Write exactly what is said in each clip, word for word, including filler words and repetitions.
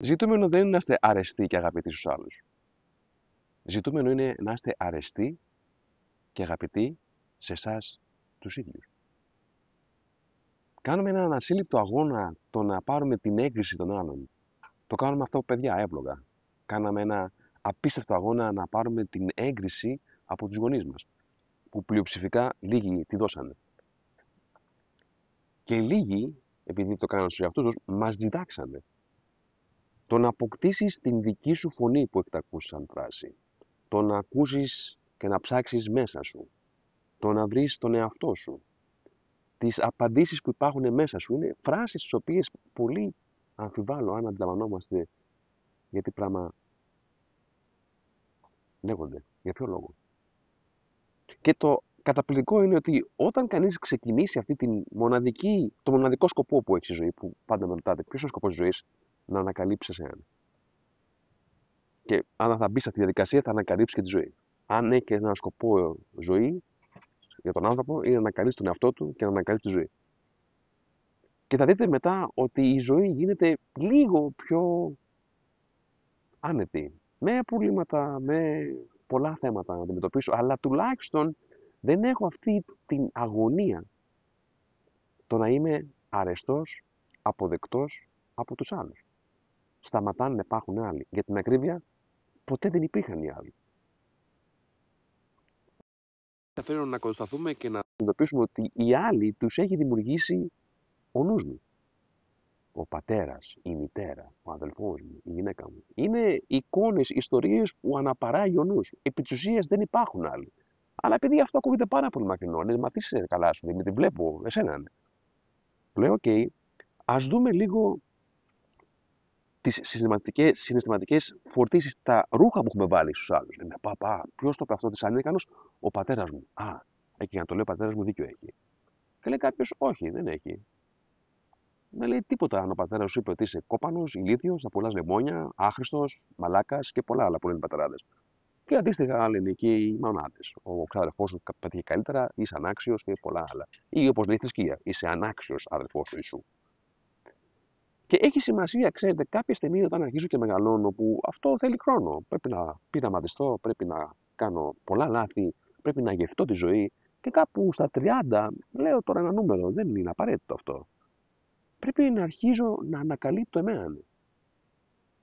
Ζητούμενο δεν είναι να είστε αρεστοί και αγαπητοί στους άλλους. Ζητούμενο είναι να είστε αρεστοί και αγαπητοί σε εσάς τους ίδιους. Κάνουμε έναν ασύλληπτο αγώνα το να πάρουμε την έγκριση των άλλων. Το κάνουμε αυτό, παιδιά, εύλογα. Κάναμε ένα απίστευτο αγώνα να πάρουμε την έγκριση από τους γονείς μας, που πλειοψηφικά λίγοι τη δώσανε. Και λίγοι, επειδή το κάνανε στους εαυτούς τους, μας διδάξανε. Το να αποκτήσεις την δική σου φωνή που εκτακούς σαν φράση. Το να ακούσεις και να ψάξεις μέσα σου. Το να βρεις τον εαυτό σου. Τις απαντήσεις που υπάρχουν μέσα σου είναι φράσεις τις οποίες πολύ αμφιβάλλω αν αντιλαμβανόμαστε για τι πράγμα λέγονται, για ποιο λόγο. Και το καταπληκτικό είναι ότι όταν κανείς ξεκινήσει αυτή την μοναδική, το μοναδικό σκοπό που έχει στη ζωή, που πάντα με ρωτάτε ποιος είναι ο σκοπός της ζωής, να ανακαλύψεις εσένα. Και αν θα μπει σε αυτή τη διαδικασία, θα ανακαλύψεις και τη ζωή. Αν έχει έναν σκοπό ζωή για τον άνθρωπο, είναι να ανακαλύψει τον εαυτό του και να ανακαλύψει τη ζωή. Και θα δείτε μετά ότι η ζωή γίνεται λίγο πιο άνετη. Με προβλήματα, με πολλά θέματα να αντιμετωπίσω, αλλά τουλάχιστον δεν έχω αυτή την αγωνία το να είμαι αρεστός, αποδεκτός από τους άλλους. Σταματάνε να υπάρχουν άλλοι. Για την ακρίβεια, ποτέ δεν υπήρχαν οι άλλοι. Θα φέρω να κοντοσταθούμε και να εντοπίσουμε ότι οι άλλοι τους έχει δημιουργήσει ο νους μου. Ο πατέρας, η μητέρα, ο αδελφός μου, η γυναίκα μου. Είναι εικόνες, ιστορίες που αναπαράγει ο νους. Επί της ουσίας δεν υπάρχουν άλλοι. Αλλά επειδή αυτό ακούγεται πάρα πολύ μακρινό, λες, μα τι σε καλά σου, δεν την βλέπω, εσένα είναι. Λέω, οκ, okay, ας δούμε λίγο τις συναισθηματικές φορτίσεις, τα ρούχα που έχουμε βάλει στους άλλους. Λέμε, πα, πα, ποιος το είπε αυτό της ανίκανος, ο πατέρας μου. Α, εκεί για να το λέει ο πατέρας μου δίκιο έχει. Και λέει κάποιος, όχι, δεν έχει. Δεν λέει τίποτα αν ο πατέρας σου είπε ότι είσαι κόπανος, ηλίθιος, θα πουλάς λεμόνια, άχρηστος, μαλάκας και πολλά άλλα που λένε οι πατεράδες. Και αντίστοιχα λένε και οι μαμάδες. Ο ξαδελφός σου πέτυχε καλύτερα, είσαι ανάξιος και πολλά άλλα. Ή όπως λέει η θρησκεία, είσαι ανάξιος αδελφός του Ιησού. Και έχει σημασία, ξέρετε, κάποια στιγμή όταν αρχίζω και μεγαλώνω, που αυτό θέλει χρόνο. Πρέπει να πειραματιστώ, πρέπει να κάνω πολλά λάθη, πρέπει να γευτώ τη ζωή. Και κάπου στα τριάντα, λέω τώρα ένα νούμερο, δεν είναι απαραίτητο αυτό. Πρέπει να αρχίζω να ανακαλύπτω εμένα.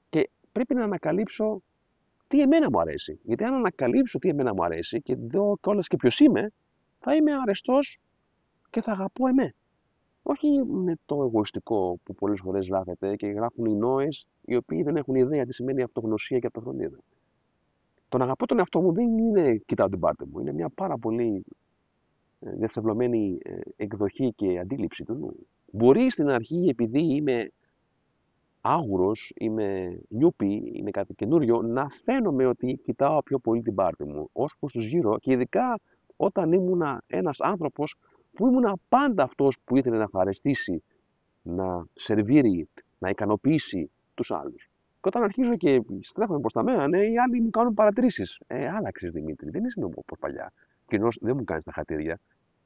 Και πρέπει να ανακαλύψω τι εμένα μου αρέσει. Γιατί αν ανακαλύψω τι εμένα μου αρέσει και δω κιόλας και ποιος είμαι, θα είμαι αρεστός και θα αγαπώ εμένα. Όχι με το εγωιστικό που πολλές φορές γράφεται και γράφουν οι νόες οι οποίοι δεν έχουν ιδέα τι σημαίνει αυτογνωσία και αυτοφροντίδα. Το να αγαπώ τον εαυτό μου δεν είναι κοιτάω την πάρτη μου. Είναι μια πάρα πολύ διασταυλωμένη εκδοχή και αντίληψη του νου. Μπορεί στην αρχή, επειδή είμαι άγουρος, είμαι νιούπι, είναι κάτι καινούριο, να φαίνομαι ότι κοιτάω πιο πολύ την πάρτη μου, ως προς τους γύρω, και ειδικά όταν ήμουνα ένας άνθρωπος που ήμουνα πάντα αυτός που ήθελε να ευχαριστήσει, να σερβίρει, να ικανοποιήσει τους άλλους. Και όταν αρχίζω και στρέφομαι προς τα μένα, ναι, οι άλλοι μου κάνουν παρατηρήσεις. Ε, άλλαξες Δημήτρη, δεν είσαι όπως παλιά. Κοινώς δεν μου κάνεις τα χατήρια,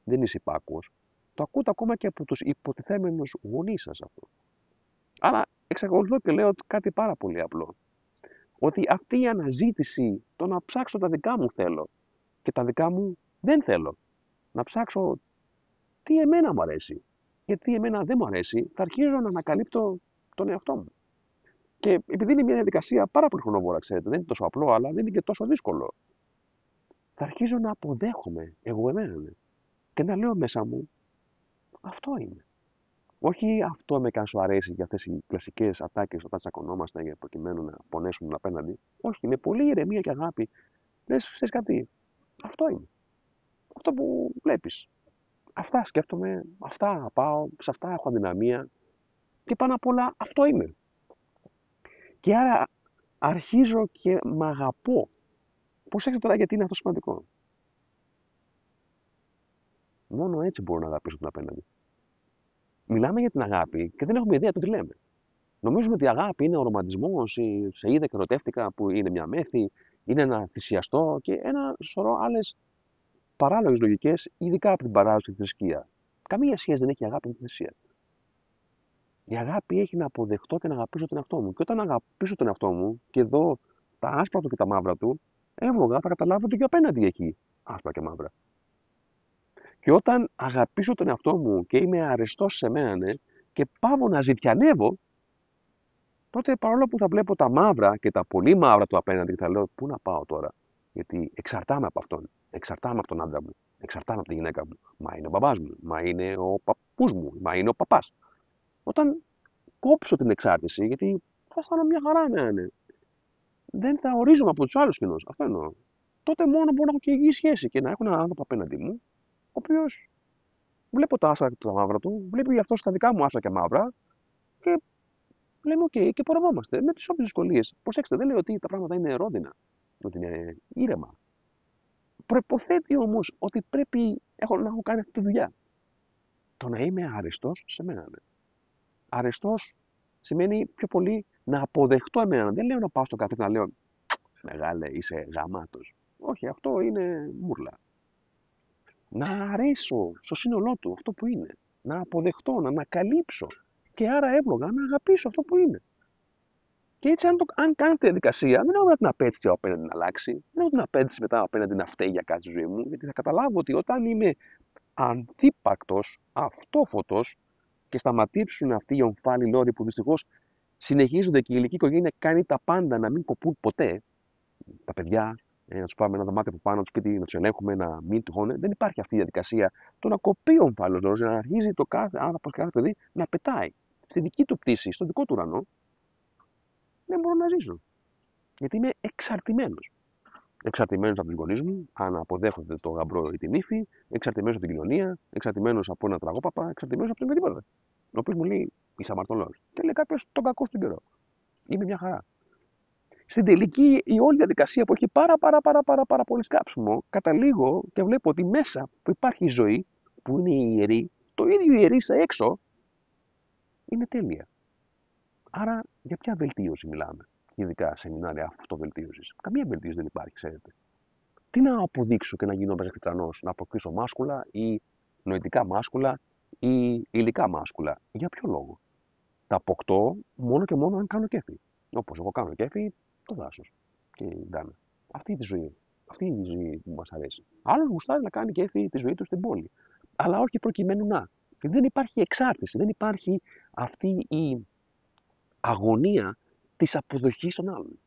δεν είσαι υπάκουος. Το ακούτε ακόμα και από τους υποτιθέμενους γονείς σας αυτό. Αλλά εξακολουθώ και λέω κάτι πάρα πολύ απλό. Ότι αυτή η αναζήτηση, το να ψάξω τα δικά μου θέλω και τα δικά μου δεν θέλω. Να ψάξω τι εμένα μου αρέσει. Γιατί εμένα δεν μου αρέσει, θα αρχίζω να ανακαλύπτω τον εαυτό μου. Και επειδή είναι μια διαδικασία πάρα πολύ χρονοβόρα, ξέρετε, δεν είναι τόσο απλό, αλλά δεν είναι και τόσο δύσκολο. Θα αρχίζω να αποδέχομαι εγώ εμένα και να λέω μέσα μου. Αυτό είναι. Όχι αυτό με κάνει σου αρέσει για αυτές οι κλασικές ατάκες όταν τσακωνόμαστε για προκειμένου να πονέσουν απέναντι. Όχι, με πολλή ηρεμία και αγάπη. Λες, ξέρεις κάτι. Αυτό είναι. Αυτό που βλέπεις. Αυτά σκέφτομαι, αυτά αγαπάω, σε αυτά έχω αδυναμία. Και πάνω απ' όλα αυτό είμαι. Και άρα αρχίζω και μ' αγαπώ. Προσέξτε τώρα γιατί είναι αυτό σημαντικό. Μόνο έτσι μπορώ να αγαπήσω τον απέναντι. Μιλάμε για την αγάπη και δεν έχουμε ιδέα του τι λέμε. Νομίζουμε ότι η αγάπη είναι ο ρομαντισμός, η σε είδα και ερωτεύτηκα που είναι μια μέθη, είναι ένα θυσιαστό και ένα σωρό άλλες παράλογες λογικές, ειδικά από την παράδοση και τη θρησκεία. Καμία σχέση δεν έχει αγάπη με τη θυσία. Η αγάπη έχει να αποδεχτώ και να αγαπήσω τον εαυτό μου. Και όταν αγαπήσω τον εαυτό μου και δω τα άσπρα του και τα μαύρα του, εύγωγα θα καταλάβω ότι και απέναντι έχει άσπρα και μαύρα. Και όταν αγαπήσω τον εαυτό μου και είμαι αρεστός σε μένα, ναι, και πάω να ζητιανεύω, τότε παρόλο που θα βλέπω τα μαύρα και τα πολύ μαύρα του απέναντι, θα λέω πού να πάω τώρα. Γιατί εξαρτάμαι από αυτόν. Εξαρτάμαι από τον άντρα μου. Εξαρτάμαι από τη γυναίκα μου. Μα είναι ο μπαμπάς μου. Μα είναι ο παππούς μου. Μα είναι ο παπάς. Όταν κόψω την εξάρτηση, γιατί θα αισθάνομαι μια χαρά, ναι, ναι. Δεν θα ορίζομαι από τους άλλους κοινούς. Αυτό εννοώ. Τότε μόνο μπορώ να έχω και υγιή σχέση και να έχω έναν άνθρωπο απέναντί μου, ο οποίος βλέπω τα άσπρα και τα μαύρα του, βλέπει αυτό τα δικά μου άσπρα και μαύρα και λέμε οκ, okay, και πορευόμαστε με τις όποιες δυσκολίες. Προσέξτε, δεν λέω ότι τα πράγματα είναι ρόδινα, ότι είναι ήρεμα. Προϋποθέτει όμως ότι πρέπει έχω, να έχω κάνει αυτή τη δουλειά. Το να είμαι αρεστός σε μένα. Ναι. Αρεστός σημαίνει πιο πολύ να αποδεχτώ εμένα. Δεν λέω να πάω στο καθένα και να λέω «Μεγάλε, είσαι γαμάτος». Όχι, αυτό είναι μούρλα. Να αρέσω στο σύνολό του αυτό που είναι. Να αποδεχτώ, να ανακαλύψω. Και άρα εύλογα να αγαπήσω αυτό που είναι. Και έτσι, αν, το, αν κάνετε διαδικασία, δεν έχω να την απέτηση απέναντι να αλλάξει. Δεν έχω την απέτηση μετά απέναντι να φταίει για κάτι στη ζωή μου. Γιατί θα καταλάβω ότι όταν είμαι ανθύπακτος, αυτόφωτος και σταματήσουν αυτοί οι ομφάλοι λόροι που δυστυχώς συνεχίζονται και η ηλική οικογένεια κάνει τα πάντα να μην κοπούν ποτέ. Τα παιδιά, ε, να τους πάμε ένα δωμάτιο από πάνω, να τους πείτε, να τους ελέγχουμε, να μην τυχόν. Δεν υπάρχει αυτή η διαδικασία. Το να κοπεί ο ομφάλος λόρος, να αρχίζει το κάθε άνθρωπο, κάθε παιδί να πετάει στη δική του πτήση, στον δικό του ουρανό. Δεν μπορώ να ζήσω. Γιατί είμαι εξαρτημένος. Εξαρτημένος από τους γονείς μου, αν αποδέχονται το γαμπρό ή την ύφη, εξαρτημένος από την κοινωνία, εξαρτημένος από έναν τραγόπαπα, εξαρτημένος από τον οποιοδήποτε. Ο οποίος μου λέει είσαι αμαρτωλός. Και λέει κάποιος τον κακό στον καιρό. Είμαι μια χαρά. Στην τελική η όλη διαδικασία που έχει πάρα πάρα πάρα πάρα, πάρα πολύ σκάψιμο, καταλήγω και βλέπω ότι μέσα που υπάρχει η ζωή, που είναι η ιερή, το ίδιο η ιερή σε έξω είναι τέλεια. Άρα, για ποια βελτίωση μιλάμε, ειδικά σεμινάρια αυτοβελτίωσης? Καμία βελτίωση δεν υπάρχει, ξέρετε. Τι να αποδείξω και να γίνω μπεζαφιτρανός, να αποκτήσω μάσκουλα ή νοητικά μάσκουλα ή υλικά μάσκουλα? Για ποιο λόγο? Τα αποκτώ μόνο και μόνο αν κάνω κέφι. Όπως εγώ κάνω κέφι, το δάσος και η Ντάνα. Αυτή είναι η ζωή. Αυτή είναι η ζωή που μας αρέσει. Άλλος γουστάρει να κάνει κέφι τη ζωή του στην πόλη. Αλλά όχι προκειμένου να. Δεν υπάρχει εξάρτηση, δεν υπάρχει αυτή η αγωνία της αποδοχής των άλλων.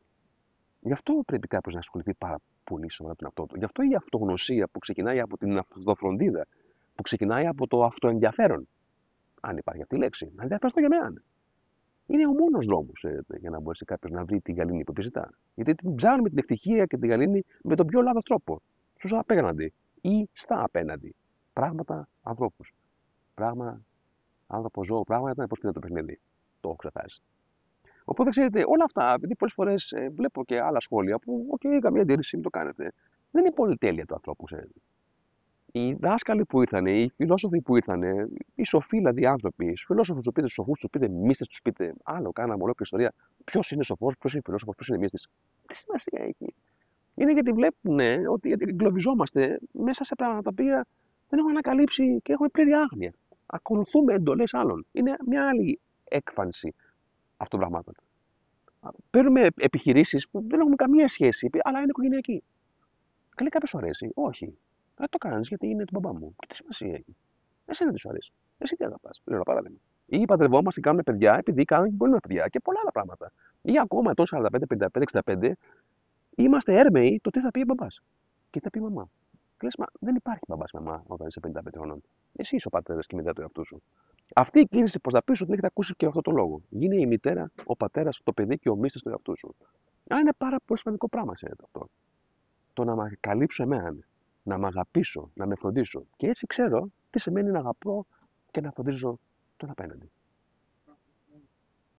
Γι' αυτό πρέπει κάποιος να ασχοληθεί πάρα πολύ σοβαρά τον εαυτό του. Γι' αυτό η αυτογνωσία που ξεκινάει από την αυτοφροντίδα, που ξεκινάει από το αυτοενδιαφέρον, αν υπάρχει αυτή η λέξη, να ενδιαφερθώ για μένα. Είναι ο μόνος δρόμος για να μπορέσει κάποιος να βρει τη γαλήνη που τη ζητά. Γιατί την ψάχνουμε την ευτυχία και τη γαλήνη με τον πιο λάθος τρόπο. Στους απέναντι ή στα απέναντι. Πράγματα ανθρώπου. Πράγμα άνθρωπο ζώο. Πράγματα πώ το παιχνίδι. Το έχω ξεχάσει. Οπότε ξέρετε, όλα αυτά, επειδή πολλές φορές ε, βλέπω και άλλα σχόλια που, οκ, okay, καμία αντίρρηση, μην το κάνετε. Δεν είναι πολυτέλεια του ανθρώπου, ξέρετε. Οι δάσκαλοι που ήρθαν, οι φιλόσοφοι που ήρθαν, οι σοφοί δηλαδή άνθρωποι, οι φιλόσοφοι του πείτε, του σοφού του πείτε, μύστες του πείτε, άλλο κάναμε ολόκληρη ιστορία. Ποιο είναι σοφό, ποιο είναι φιλόσοφο, ποιο είναι μύστης. Τι σημασία έχει? Είναι γιατί βλέπουν ότι εγκλωβιζόμαστε μέσα σε πράγματα τα οποία δεν έχουμε ανακαλύψει και έχουμε πλήρη άγνοια. Ακολουθούμε εντολές άλλων. Είναι μια άλλη έκφανση αυτών των πραγμάτων. Παίρνουμε επιχειρήσεις που δεν έχουν καμία σχέση, αλλά είναι οικογενειακή. Καλή, κάποιος σου αρέσει? Όχι. Δεν το κάνεις γιατί είναι του μπαμπά μου. Και τι σημασία έχει? Εσύ δεν σου αρέσει. Εσύ τι αγαπάς? Λέω ένα παράδειγμα. Ή παντρευόμαστε και κάνουμε παιδιά επειδή κάνουν και πολλοί παιδιά και πολλά άλλα πράγματα. Ή ακόμα ετών σαράντα πέντε, πενήντα πέντε, εξήντα πέντε είμαστε έρμεοι το τι θα πει ο μπαμπάς και τι θα πει η μαμά. Και λες, μα δεν υπάρχει μπαμπάς και μαμά όταν είσαι πενήντα πέντε χρονών. Εσύ είσαι ο πατέρας και η μητέρα του εαυτού σου. Αυτή η κίνηση προς τα πίσω την έχετε ακούσει και αυτό το λόγο. Γίνει η μητέρα, ο πατέρας, το παιδί και ο μύστης του εαυτού σου. Αλλά είναι πάρα πολύ σημαντικό πράγμα σε αυτό. Το να με καλύψω εμένα, να με αγαπήσω, να με φροντίσω. Και έτσι ξέρω τι σημαίνει να αγαπώ και να φροντίζω τον απέναντι.